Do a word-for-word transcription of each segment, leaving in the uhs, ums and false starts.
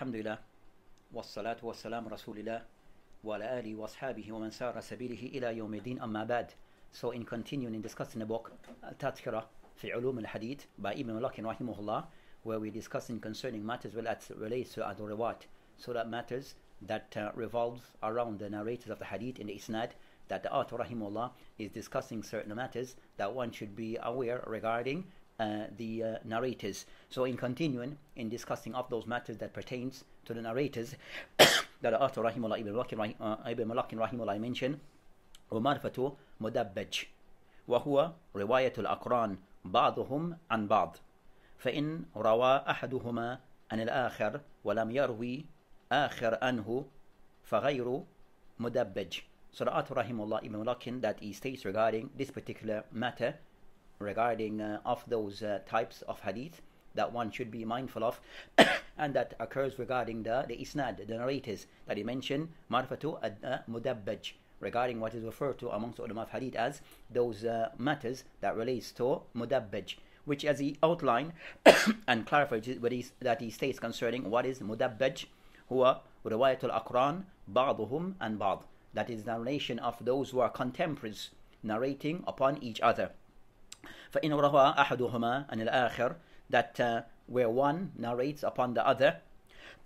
Alhamdulillah, wassalatu wassalamu rasulillah, wa ala alihi wa ashabihi wa man sara sabilihi ila yawmiddin, amma ba'd. So in continuing in discussing the book al-tathkira fi ulum al-hadith by Imam Malik rahimahullah, where we're discussing concerning matters well as relates to al-riwayat, so that matters that uh, revolves around the narrators of the hadith in the isnad, that the author rahimahullah is discussing certain matters that one should be aware regarding Uh, the uh, narrators. So in continuing in discussing of those matters that pertains to the narrators that are after rahimullah ibn al-Mulaqqin rahimullah mentioned, وَمَعْرِفَةُ مُدَبَّج وَهُوَ رِوَايَةُ الْأَقْرَانِ بَعْضُهُمْ عَنْ بَعْضٍ فَإِنْ رَوَى أَحَدُهُمَا عَنِ الْآخِرِ وَلَمْ يَرْوِي آخِرٌ عَنْهُ فَغَيْرُ مُدَبَّج. So the author rahimullah ibn al-Mulaqqin, that he states regarding this particular matter regarding uh, of those uh, types of hadith that one should be mindful of and that occurs regarding the, the isnad, the narrators that he mentioned, marfatu mudabbaj, regarding what is referred to amongst ulama of hadith as those uh, matters that relates to mudabbaj, which as he outlined and clarified what he, that he states concerning what is mudabbaj, huwa riwayatul aqran ba'dhum an ba'd, that is narration of those who are contemporaries narrating upon each other. فَإِنْ رَوَى أَحَدُهُمَا عَنِ الْآخِرِ, that uh, where one narrates upon the other,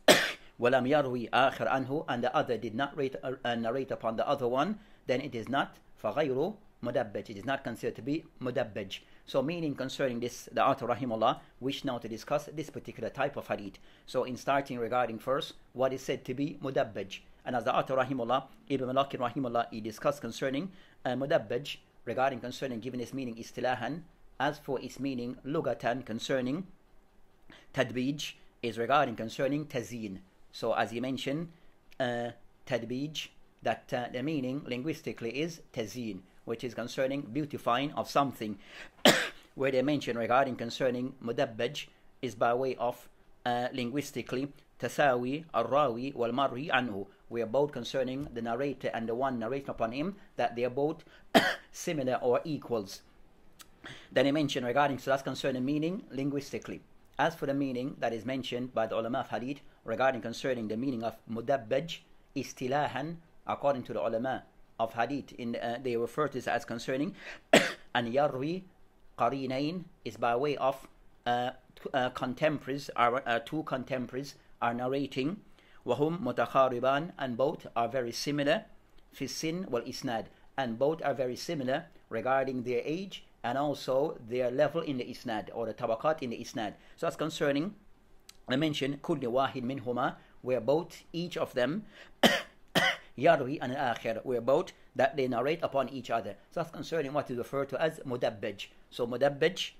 وَلَمْ يَرْوِي آخِرْ عَنْهُ, and the other did not rate, uh, narrate upon the other one, then it is not فَغَيْرُ مُدَبَّج, it is not considered to be mudabbaj. So meaning concerning this, the author rahimullah wish now to discuss this particular type of hadith. So in starting regarding first what is said to be mudabbaj, and as the author rahimullah Ibn al-Mulaqqin rahimullah he discussed concerning uh, mudabbaj regarding concerning giving its meaning istilahan, as for its meaning lugatan concerning tadbij is regarding concerning tazin. So as he mentioned, uh, tadbij, that uh, the meaning linguistically is tazin, which is concerning beautifying of something, where they mention regarding concerning mudabbaj is by way of uh, linguistically tasawi al-rawi wal-marhi anhu, where both concerning the narrator and the one narrating upon him, that they are both similar or equals. Then he mentioned regarding, so that's concerning meaning linguistically. As for the meaning that is mentioned by the ulama of hadith regarding concerning the meaning of mudabbaj istilahan, according to the ulama of hadith, in uh, they refer to this as concerning an yarwi qarinain, is by way of uh, uh, contemporaries are uh, two contemporaries are narrating, wahum mutakhariban, and both are very similar, fi sin wal isnad, and both are very similar regarding their age and also their level in the isnad, or the tabakat in the isnad. So that's concerning, I mentioned kulli wahid minhuma, where both each of them yarwi an al-akhir, where both that they narrate upon each other. So that's concerning what is referred to as mudabbaj. So mudabbaj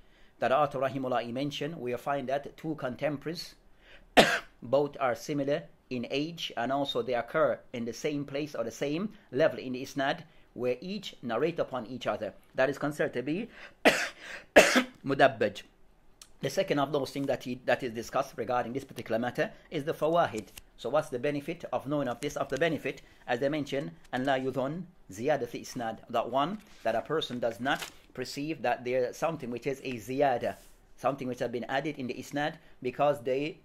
that author rahimullah he mentioned, we find that two contemporaries both are similar in age and also they occur in the same place or the same level in the isnad, where each narrate upon each other. That is considered to be mudabbaj. The second of those things that he, that is discussed regarding this particular matter is the fawahid. So what's the benefit of knowing of this? Of the benefit, as they mentioned, and la yudhun ziyadat isnad, that one, that a person does not perceive that there is something which is a ziyada, something which has been added in the isnad, because they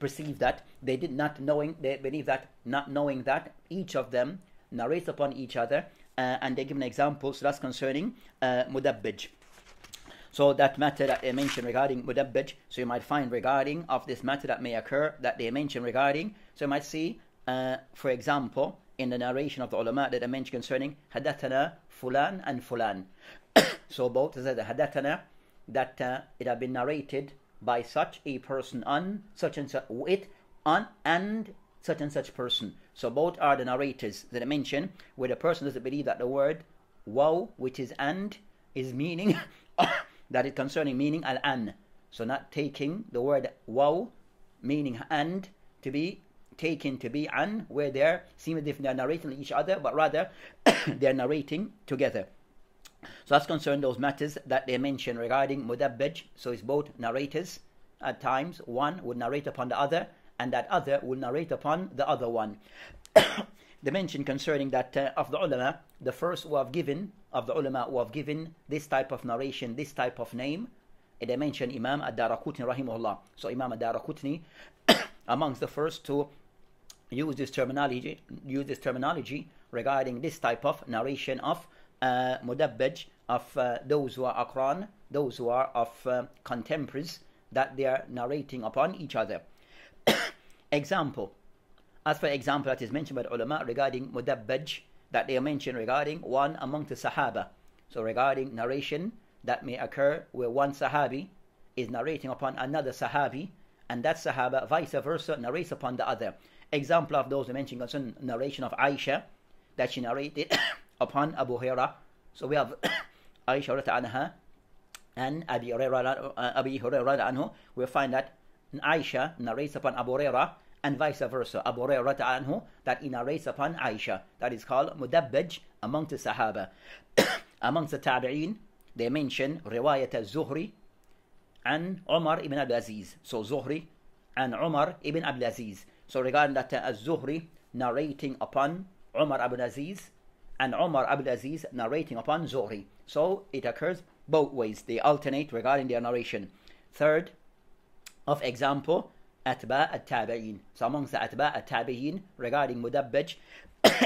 perceive that they did not knowing, they believe that not knowing that each of them narrates upon each other, uh, and they give an example. So that's concerning uh, mudabbaj. So that matter that they mentioned regarding mudabbaj, so you might find regarding of this matter that may occur that they mention regarding, so you might see uh, for example in the narration of the ulama that I mentioned concerning hadathana fulan and fulan, so both said hadathana, that uh, it had been narrated by such a person on such and such with on and such and such person. So both are the narrators that I mentioned, where the person doesn't believe that the word wow, which is and, is meaning that is concerning meaning al an. So not taking the word wow, meaning and, to be taken to be an, where they're seem as if they're narrating each other, but rather they're narrating together. So that's concerning those matters that they mention regarding mudabbaj. So it's both narrators at times, one would narrate upon the other, and that other will narrate upon the other one. They mention concerning that uh, of the ulama, the first who have given, of the ulama who have given this type of narration, this type of name, they mention Imam al-Daraqutni rahimahullah. So Imam al-Daraqutni amongst the first to use this terminology, use this terminology regarding this type of narration of uh, mudabbaj, of uh, those who are Aqran, those who are of uh, contemporaries, that they are narrating upon each other. Example, as for example that is mentioned by the ulama regarding mudabbaj, that they are mentioned regarding one among the Sahaba. So regarding narration that may occur where one Sahabi is narrating upon another Sahabi, and that Sahaba vice versa narrates upon the other. Example of those mentioned concerning narration of Aisha, that she narrated upon Abu Huraira. So we have Aisha anha and Abi Huraira anhu. We find that Aisha narrates upon Abu Huraira, and vice versa, Abu Huraira anhu, that he narrates upon Aisha. That is called mudabbaj amongst the Sahaba. Amongst the Tabi'een, they mention riwayat al-Zuhri and Umar ibn Abdul Aziz. So Zuhri and Umar ibn Abdul Aziz. So regarding that, al-Zuhri narrating upon Umar ibn Aziz, and Umar ibn Aziz narrating upon Zuhri. So it occurs both ways. They alternate regarding their narration. Third, of example, atba al-Tabi'een. So amongst the atba al-Tabi'een regarding mudabbaj,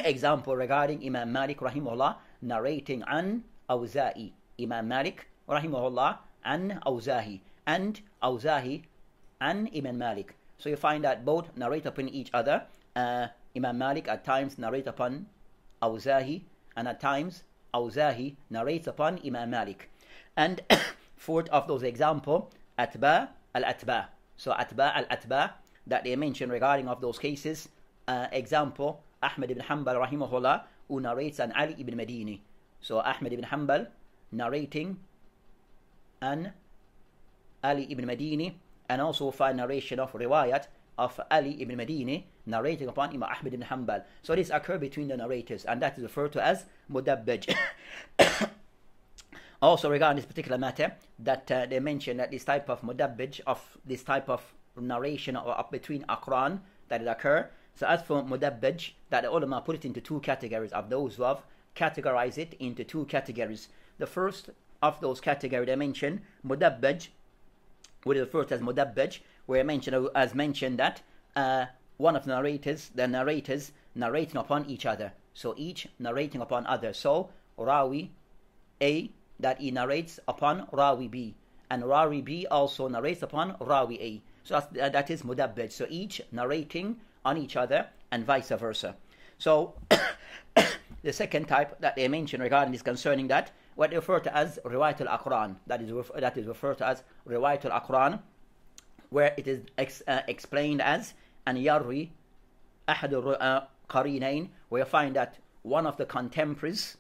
example regarding Imam Malik rahimahullah narrating an Awza'i. Imam Malik rahimahullah an Awza'i, and Awza'i and Imam Malik. So you find that both narrate upon each other. Uh, Imam Malik at times narrate upon Awza'i, and at times Awza'i narrates upon Imam Malik. And fourth of those example, atba al-atba. So atba al-atba, that they mention regarding of those cases. Uh, example, Ahmed ibn Hanbal rahimahullah, who narrates an Ali ibn Madini. So Ahmed ibn Hanbal narrating an Ali ibn Madini, and also find narration of riwayat of Ali ibn Madini narrating upon Imam Ahmed ibn Hanbal. So this occurs between the narrators, and that is referred to as mudabbaj. Also regarding this particular matter, that uh, they mention that this type of mudabbaj, of this type of narration or of between Aqran, that it occurs. So as for mudabbaj, that the ulama put it into two categories, of those who have categorized it into two categories. The first of those categories they mention, mudabbaj, which is referred to as mudabbaj, where mentioned as mentioned that uh, one of the narrators, the narrators narrating upon each other. So each narrating upon other. So Rawi A, that he narrates upon Rawi B, and Rawi B also narrates upon Rawi A. So that's, uh, that is mudabbaj. So each narrating on each other, and vice versa. So the second type that they mention regarding this concerning that, what they refer to as riwayatul aqran, that is that is referred to as riwayatul aqran, where it is ex, uh, explained as an yarri ahad qarinain, where you find that one of the contemporaries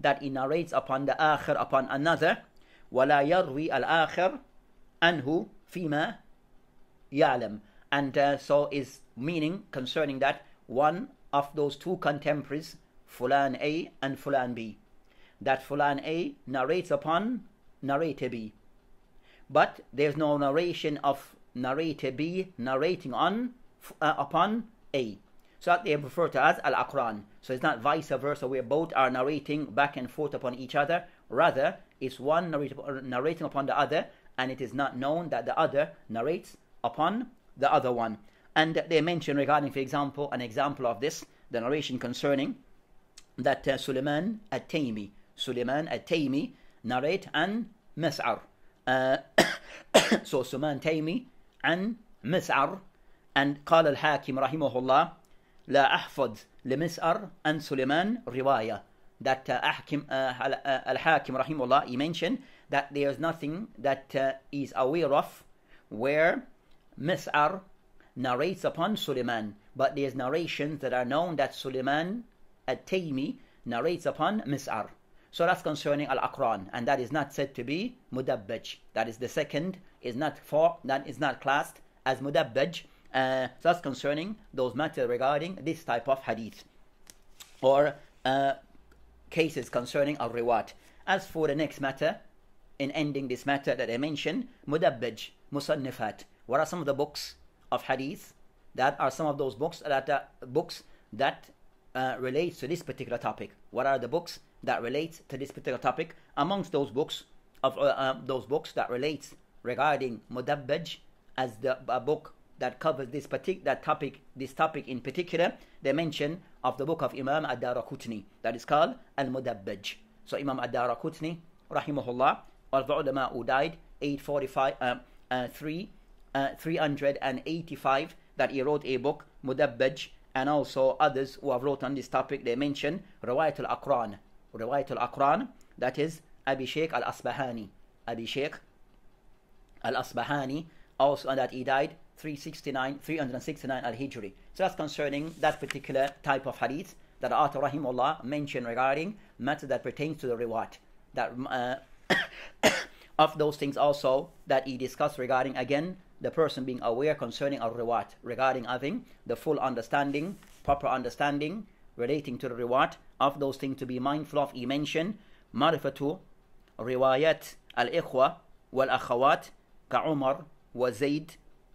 that he narrates upon the akhir upon another, wala yarwi al akhir anhu fima ya'lam. And uh, so is meaning concerning that one of those two contemporaries, Fulan A and Fulan B, that Fulan A narrates upon narrator B, but there's no narration of narrator B narrating on uh, upon A. So they refer to as al-Aqran. So it's not vice versa where both are narrating back and forth upon each other. Rather, it's one narrating upon the other, and it is not known that the other narrates upon the other one. And they mention regarding, for example, an example of this, the narration concerning that uh, Suleiman Al-Taymi, Suleiman Al-Taymi narrate an Mis'ar. Uh, so Suleiman Al-Taymi an Mis'ar, and قال الحاكم رحمه الله لا أحفظ لمسعر عن سليمان رواية. That uh, Ahkim, uh, Al-Hakim رحمه الله, he mentioned that there is nothing that uh, he is aware of where Mis'ar narrates upon Suleiman, but there's narrations that are known that Suleiman Al-Taymi narrates upon Mis'ar. So that's concerning al-Aqran, and that is not said to be mudabbaj. That is the second, is not for, that is not classed as mudabbaj. Uh, so that's concerning those matters regarding this type of hadith, or uh, cases concerning al-riwat. As for the next matter, in ending this matter that I mentioned, mudabbaj, musannifat. What are some of the books of hadith that are some of those books that uh, books that uh, relates to this particular topic? What are the books that relates to this particular topic? Amongst those books of uh, uh, those books that relates regarding mudabbaj as the a book that covers this particular that topic, this topic in particular, the mention of the book of Imam Al-Daraqutni, that is called Al-Mudabbaj. So Imam Al-Daraqutni, rahimahullah, one of the ulama who died eight forty-five, uh, uh, three, uh, three hundred eighty-five, that he wrote a book, Mudabbaj, and also others who have wrote on this topic, they mention Riwayatul Aqran, Riwayatul Aqran, that is Abi Shaykh Al-Asbahani, Abi Shaykh Al-Asbahani, also, and that he died three sixty-nine, three sixty-nine Al-Hijri. So that's concerning that particular type of hadith that Ata Rahimullah mentioned regarding matter that pertains to the riwayat, that uh, of those things also that he discussed regarding, again, the person being aware concerning al-riwayat, regarding having the full understanding, proper understanding relating to the riwayat, of those things to be mindful of. He mentioned marifatu riwayat al-Ikhwa wal-Akhawat ka'Umar wa Zayd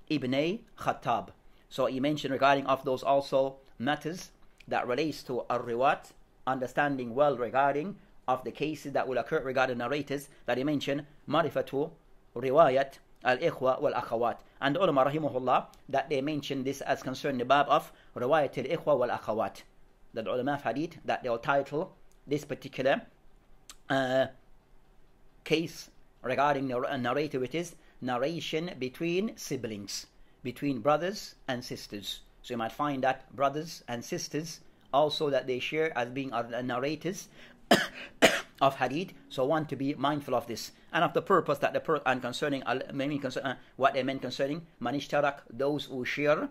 ibn Khattab. So he mentioned regarding of those also matters that relates to al-riwayat, understanding well regarding of the cases that will occur regarding narrators, that he mentioned marifatu riwayat al-Ikhwa wal-Akhawat. And the ulama rahimahullah, that they mention this as concerning the bab of riwayat al-Ikhwa wal-Akhawat, that the ulama of hadith, that they will title this particular uh, case regarding a narrator, which is narration between siblings, between brothers and sisters. So you might find that brothers and sisters also that they share as being narrators of hadith, so want to be mindful of this, and of the purpose that the per and concerning uh, what they meant concerning manishtarak, those who share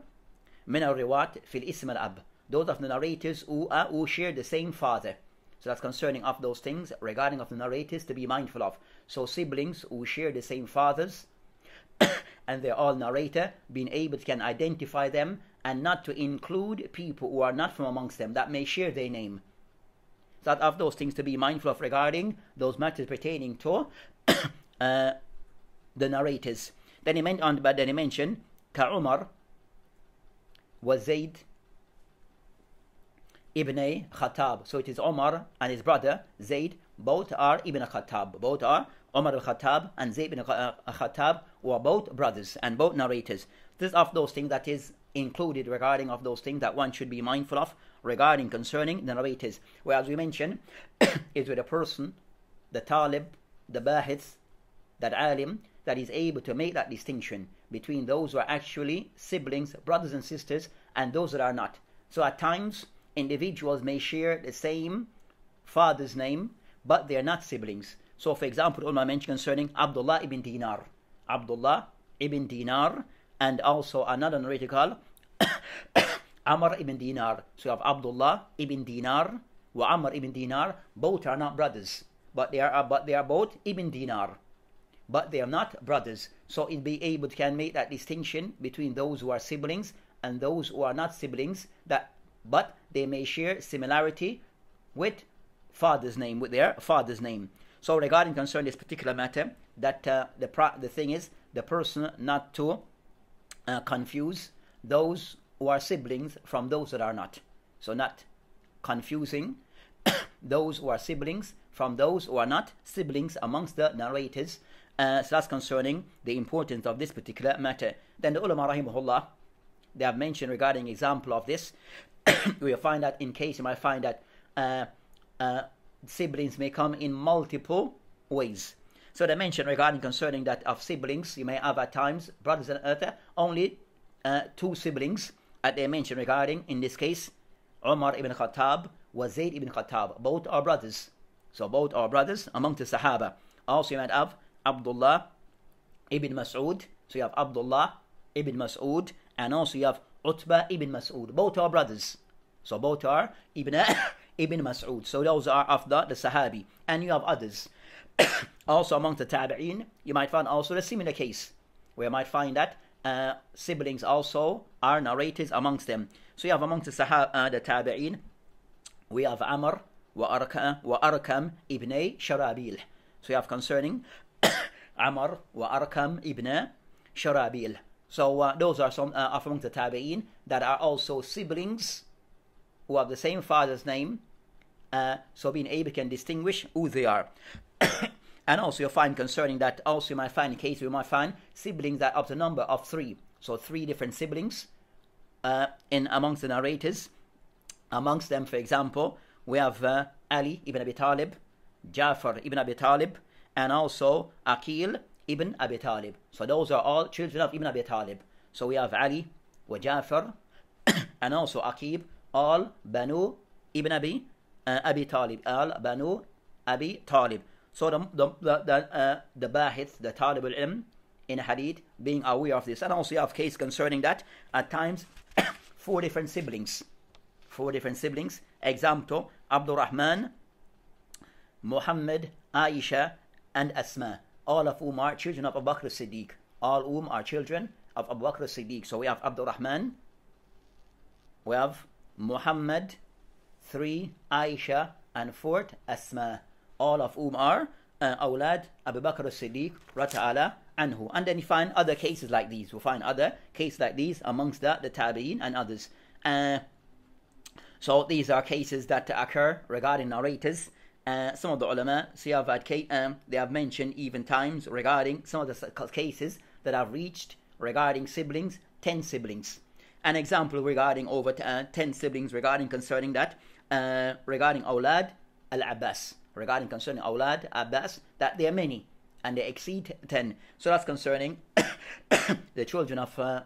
min al-riwat fil ism al-ab, those of the narrators who are, who share the same father. So that's concerning of those things regarding of the narrators to be mindful of. So siblings who share the same fathers and they're all narrator, being able to can identify them and not to include people who are not from amongst them that may share their name. So that of those things to be mindful of regarding those matters pertaining to uh, the narrators. Then he mentioned, but then he mentioned Ka'Umar wa Zayd ibn Khattab. So it is Omar and his brother Zayd, both are Ibn Khattab, both are Omar al-Khattab and Zayd ibn Khattab, who are both brothers and both narrators. This is of those things that is included regarding of those things that one should be mindful of regarding concerning the narrators. Whereas we mentioned is with a person, the talib, the bahith, that alim, that is able to make that distinction between those who are actually siblings, brothers and sisters, and those that are not. So at times, individuals may share the same father's name, but they are not siblings. So, for example, ulama mentioned concerning Abdullah ibn Dinar, Abdullah ibn Dinar, and also another narrator called Amr ibn Dinar. So, you have Abdullah ibn Dinar wa Amr ibn Dinar. Both are not brothers, but they are but they are both ibn Dinar, but they are not brothers. So, it be able to can make that distinction between those who are siblings and those who are not siblings, that but they may share similarity with father's name, with their father's name. So regarding concern this particular matter, that uh, the pra the thing is the person not to uh, confuse those who are siblings from those that are not. So not confusing those who are siblings from those who are not siblings amongst the narrators. Uh, so that's concerning the importance of this particular matter. Then the ulama rahimahullah, they have mentioned regarding example of this. We'll find that in case you might find that uh, uh, siblings may come in multiple ways. So they mentioned regarding concerning that of siblings, you may have at times brothers and other only uh, two siblings, that they mentioned regarding in this case Umar ibn Khattab wa Zayd ibn Khattab, both are brothers. So both are brothers among the Sahaba. Also you might have Abdullah ibn Mas'ud, so you have Abdullah ibn Mas'ud, and also you have Utbah ibn Mas'ud, both are brothers. So both are Ibn Ibn Mas'ud. So those are of the, the Sahabi. And you have others. Also among the Tabi'in, you might find also a similar case, where you might find that uh, siblings also are narrators amongst them. So you have amongst the Sahab, uh, the Tabi'in, we have Amr wa Arkam, wa Arkam ibn Sharabil. So you have concerning Amr wa Arkam ibn Sharabil. So uh, those are some uh, among the Tabi'in that are also siblings who have the same father's name, uh, so being able can distinguish who they are. And also you'll find concerning that also you might find in case we might find siblings that up to the number of three. So three different siblings uh, in amongst the narrators. Amongst them, for example, we have uh, Ali ibn Abi Talib, Ja'far ibn Abi Talib, and also Aqil ibn Abi Talib. So those are all children of Ibn Abi Talib. So we have Ali wa Ja'far and also Aqib, all Banu ibn Abi uh, Abi Talib, all Banu Abi Talib. So the the the the, uh, the bahith, the Talib al-ilm in hadith, being aware of this. And also you have case concerning that at times four different siblings. Four different siblings. Example, Abdurrahman, Muhammad, Aisha, and Asma, all of whom are children of Abu Bakr as-Siddiq. All of whom are children of Abu Bakr as-Siddiq. So we have Abdurrahman, we have Muhammad, three, Aisha, and fourth, Asma, all of whom are uh, Awlad Abu Bakr as-Siddiq Rata'ala Anhu. And then you find other cases like these. We find other cases like these amongst the, the Tabi'in and others. Uh, So these are cases that occur regarding narrators. Uh, some of the ulama, so have had case, um, they have mentioned even times regarding some of the cases that have reached regarding siblings, ten siblings. An example regarding over uh, ten siblings regarding concerning that, uh, regarding Awlad Al Abbas, regarding concerning Awlad Abbas, that they are many and they exceed ten. So that's concerning the children of uh,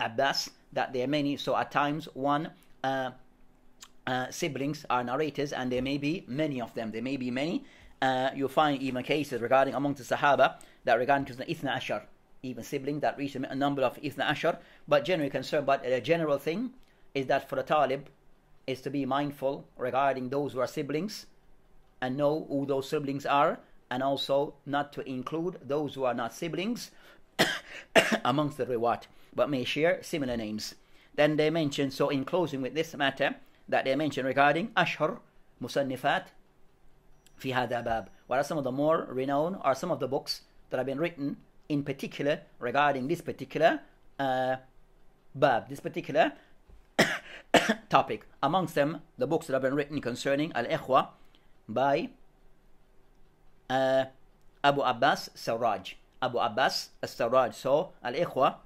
Abbas, that they are many. So at times one. Uh, Uh, siblings are narrators, and there may be many of them. There may be many. Uh, you'll find even cases regarding among the Sahaba that regarding to the Ithna Ashar, even siblings that reach a number of Ithna Ashar. But generally concerned, but the general thing is that for the Talib is to be mindful regarding those who are siblings and know who those siblings are, and also not to include those who are not siblings amongst the riwayat, but may share similar names. Then they mention, so in closing with this matter, that they mentioned regarding Ashhur Musannifat fi hadha bab. What are some of the more renowned, or some of the books that have been written in particular regarding this particular uh, bab, this particular topic. Amongst them, the books that have been written concerning Al-Ekhwa by uh, Abu Abbas Sarraj. Abu Abbas as-Sarraj. So Al-Ekhwa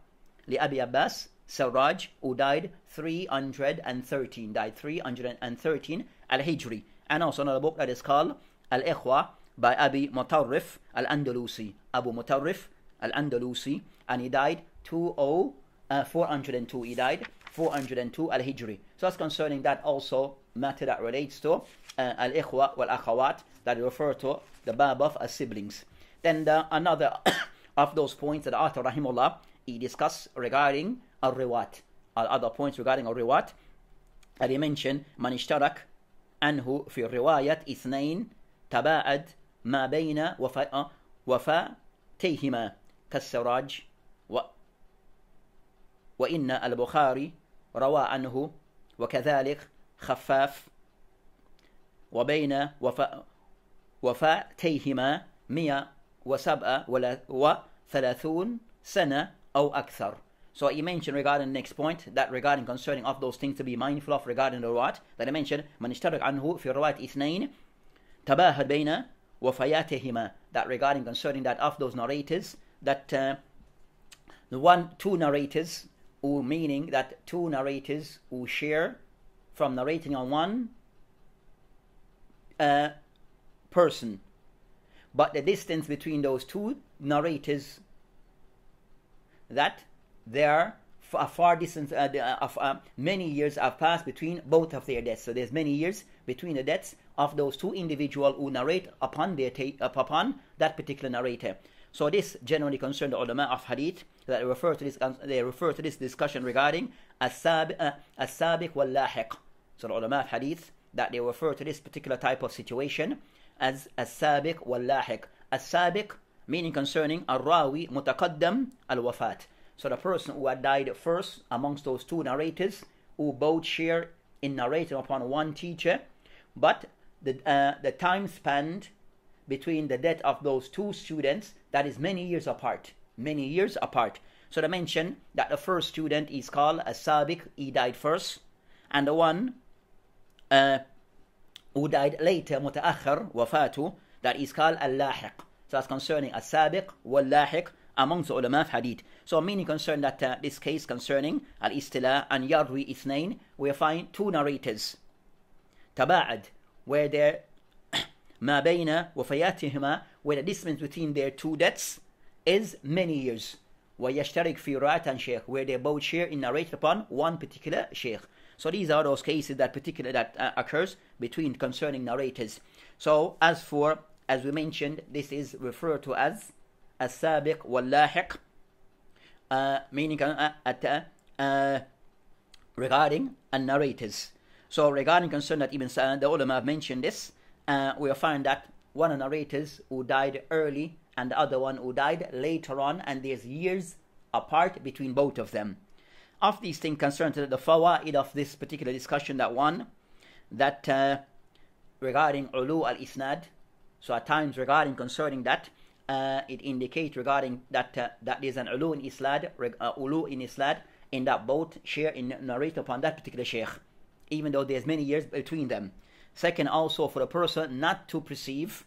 li Abi Abbas Sarraj, who died three hundred thirteen, died three hundred thirteen Al-Hijri. And also another book that is called Al-Ekhwa by Abi Mutarrif Al-Andalusi, Abu Mutarrif Al-Andalusi, and he died two oh, uh, four hundred two, he died four hundred two Al-Hijri. So that's concerning that also matter that relates to uh, Al-Ekhwa wal-Akhawat, that refer to the bab of as siblings. Then the, another of those points that author Rahimullah, he discussed regarding Al-Riwat, other points regarding Al-Riwat, and he mentioned Man ishtarak anhu fi riwayat ithnain taba'ad ma bayna wafatihima kas-Sarraj wa inna al-Bukhari rawa anhu wa kadhalik Khafaf wa bayna wafatihima mia wa sab'a wa thalathun sana aw akthar. So he mentioned regarding the next point, that regarding concerning of those things to be mindful of regarding the riwayat, that I mentioned, Man ishtarak anhu fi riwayat ithnain tabahad bayna wafayatihima, that regarding concerning that of those narrators, that uh, the one, two narrators, who meaning that two narrators who share from narrating on one uh, person, but the distance between those two narrators, that there a far distance uh, of uh, many years have passed between both of their deaths. So there's many years between the deaths of those two individuals who narrate upon their upon that particular narrator. So this generally concerned the ulama of hadith, that refer to this. They refer to this discussion regarding as sabiq wal-lahiq. So the ulama of hadith, that they refer to this particular type of situation as as sabiq wal-lahiq. As sabiq meaning concerning al-rawi mutaqaddam al-wafat. So the person who had died first amongst those two narrators, who both share in narrating upon one teacher, but the, uh, the time spanned between the death of those two students, that is many years apart, many years apart. So they mention that the first student is called as-sabiq, he died first, and the one uh, who died later, mutaakhir, wafatu, that is called al-lahiq. So that's concerning as-sabiq wal-lahiq. amongst the ulama of hadith. So meaning concerned that uh, this case concerning al-istila and yarwi ithnain, we find two narrators taba'ad, where there ma bayna wafayatihima, where the distance between their two deaths is many years, wa yashtarik fi riwayatan shaykh, where they both share in narrated upon one particular shaykh. So these are those cases that particular that uh, occurs between concerning narrators. So as for, as we mentioned, this is referred to as as sabiq wal-lahiq, uh, meaning uh, at, uh, uh, regarding and narrators. So regarding concern that even uh, the ulama have mentioned this, uh, we'll find that one of the narrators who died early and the other one who died later on, and there's years apart between both of them. Of these things concerned to the fawaid of this particular discussion, that one, that uh, regarding ulu al-isnad, so at times regarding concerning that, uh, it indicates regarding that uh, that there's an ulu in isnad, uh, ulu in isnad, in that both share in narrate upon that particular sheikh, even though there's many years between them. Second, also for a person not to perceive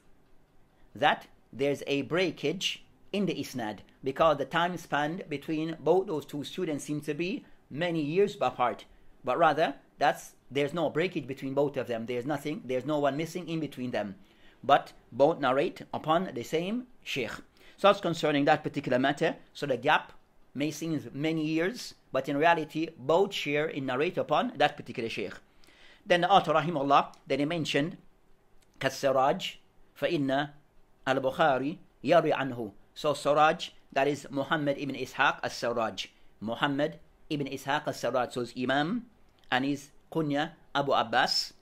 that there's a breakage in the isnad, because the time span between both those two students seems to be many years apart, but rather that's there's no breakage between both of them. There's nothing, there's no one missing in between them, but both narrate upon the same sheikh. So that's concerning that particular matter. So the gap may seem many years, but in reality both share in narrate upon that particular sheikh. Then the author rahimahullah, then he mentioned كالسراج فإن البخاري يروي عنه. So Sarraj, that is Muhammad ibn Ishaq al-Sarraj. Muhammad ibn Ishaq al-Sarraj, so his Imam and his kunya Abu Abbas.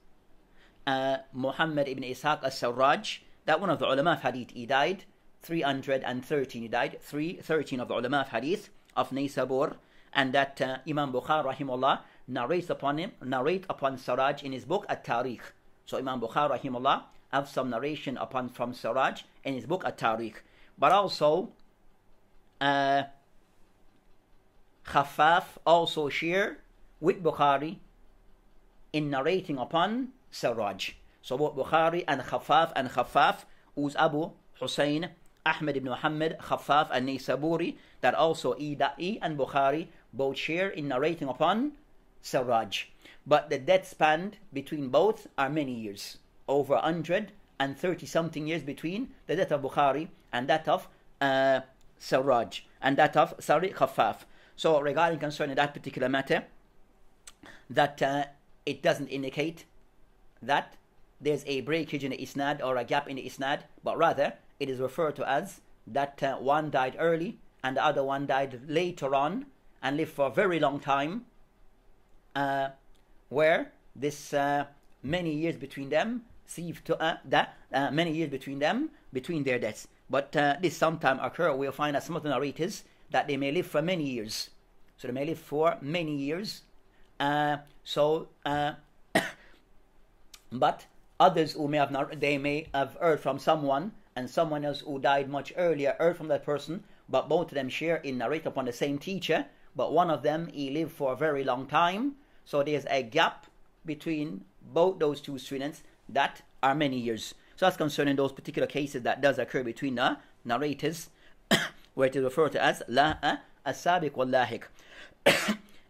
Uh, Muhammad ibn Ishaq al-Sarraj, that one of the ulama of hadith, he died three hundred thirteen, he died three thirteen of the ulama of hadith of Naysabur, and that uh, Imam Bukhari rahimahullah narrates upon him, narrate upon Sarraj in his book At-Tariq. So Imam Bukhari rahimahullah have some narration upon from Sarraj in his book At-Tariq. But also, uh, Khafaf also share with Bukhari in narrating upon Sarraj. So both Bukhari and Khafaf, and Khafaf, who's Abu Hussein, Ahmed ibn Muhammad, Khafaf and Naysaburi, that also he and Bukhari both share in narrating upon Sarraj. But the death span between both are many years, over a hundred and thirty something years between the death of Bukhari and that of uh, Sarraj, and that of Sari Khafaf. So regarding concerning that particular matter, that uh, it doesn't indicate that there's a breakage in the isnad or a gap in the isnad, but rather it is referred to as that uh, one died early and the other one died later on and lived for a very long time, uh, where this uh, many years between them To, uh, that, uh, many years between them, between their deaths. But uh, this sometimes occur. We'll find that some of the narrators that they may live for many years. So they may live for many years. Uh, so, uh, but others who may have not, they may have heard from someone, and someone else who died much earlier heard from that person. But both of them share in narrate upon the same teacher. But one of them he lived for a very long time. So there's a gap between both those two students that are many years. So that's concerning those particular cases that does occur between the narrators, where it is referred to as la as-sabiq wal-lahiq.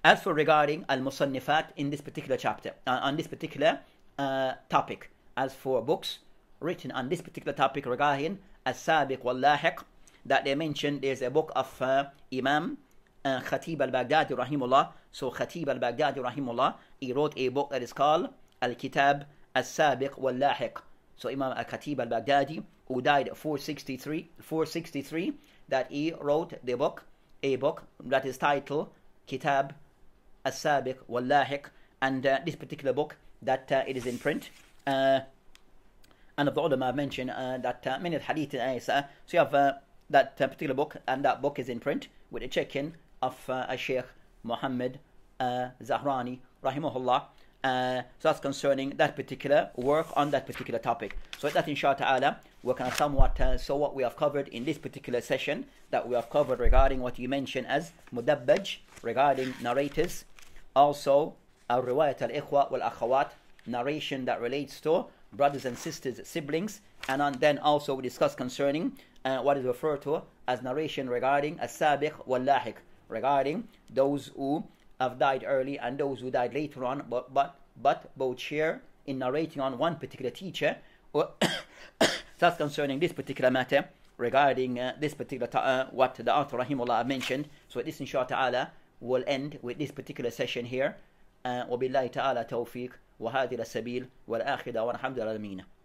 As for regarding al-musannifat in this particular chapter, uh, on this particular uh, topic, as for books written on this particular topic regarding as-sabiq wal-lahiq, that they mentioned there's a book of uh, Imam uh, Khatib al Baghdadi rahimullah. So Khatib al Baghdadi rahimullah, he wrote a book that is called al-Kitab as sabiq wal-lahiq. So Imam al-Khatib al-Baghdadi, who died four sixty-three, four sixty-three, that he wrote the book, a book that is titled Kitab as sabiq wal-lahiq, and uh, this particular book that uh, it is in print. Uh, and of the ulama mentioned uh, that uh, many hadith in Aisha, so you have uh, that uh, particular book, and that book is in print with a check-in of uh, a Sheikh Muhammad uh, Zahrani rahimahullah. Uh, so that's concerning that particular work on that particular topic. So with that, inshallah ta'ala, we can somewhat uh, so what we have covered in this particular session, that we have covered regarding what you mentioned as mudabbaj, regarding narrators, also our riwayat al-Ekhwa wal-Akhawat, narration that relates to brothers and sisters, siblings, and on, then also we discuss concerning uh, and what is referred to as narration regarding as sabiq wal-lahiq, regarding those who have died early and those who died later on, but but but both share in narrating on one particular teacher, or that's concerning this particular matter regarding uh, this particular uh, what the author rahimullah mentioned. So this inshallah ta'ala will end with this particular session here. Wa billahi ta'ala tawfiq wa hadhihi as-sabil wal akhira wa alhamdulillah.